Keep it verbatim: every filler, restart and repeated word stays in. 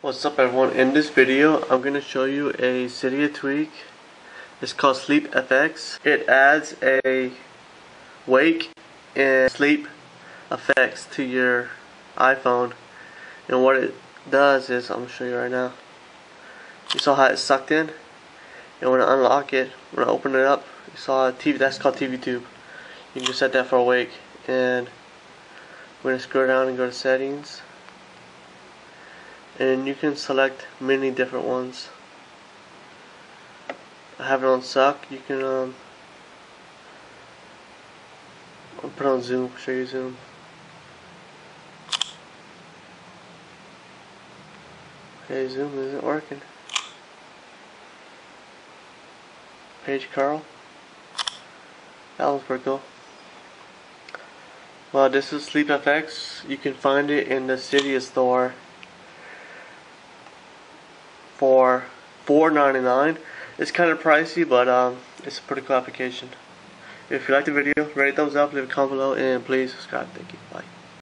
What's up everyone, in this video I'm going to show you a Cydia tweak. It's called SleepFX. It adds a wake and sleep effects to your iPhone, and what it does is, I'm going to show you right now. You saw how it's sucked in, and when I unlock it, when I open it up, you saw a T V, that's called T V Tube. You can just set that for awake, and we're going to scroll down and go to settings. And you can select many different ones. I have it on suck. You can um, I'll put on zoom, show you zoom. Okay, zoom isn't working. Page Carl. That one's pretty cool. Well, this is SleepFX. You can find it in the Cydia store for four ninety-nine. It's kind of pricey, but um, it's a pretty cool application. If you like the video, rate a thumbs up, leave a comment below, and please subscribe. Thank you. Bye.